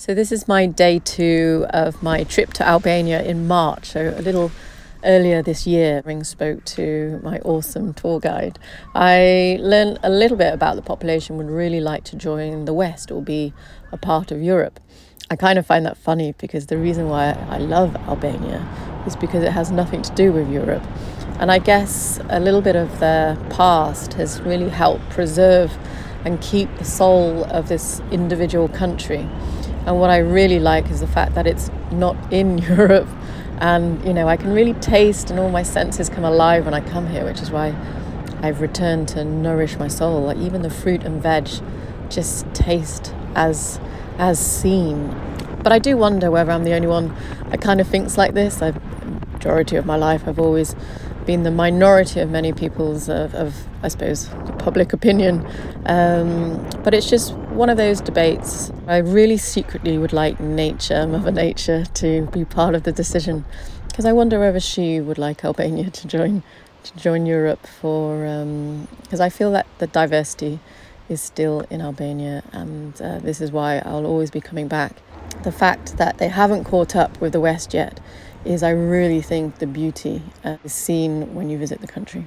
So this is my day 2 of my trip to Albania in March. So a little earlier this year, Ring spoke to my awesome tour guide. I learned a little bit about the population would really like to join the West or be a part of Europe. I kind of find that funny because the reason why I love Albania is because it has nothing to do with Europe. And I guess a little bit of their past has really helped preserve and keep the soul of this individual country. And what I really like is the fact that it's not in Europe, and you know, I can really taste and all my senses come alive when I come here, which is why I've returned to nourish my soul. Like even the fruit and veg just taste as seen. But I do wonder whether I'm the only one that kind of thinks like this. The majority of my life I've always been the minority of many people's I suppose, public opinion, but it's just one of those debates. I really secretly would like Mother Nature to be part of the decision, because I wonder whether she would like Albania to join Europe, for because I feel that the diversity is still in Albania, and this is why I'll always be coming back. The fact that they haven't caught up with the West yet is, I really think, the beauty is seen when you visit the country.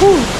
Whew.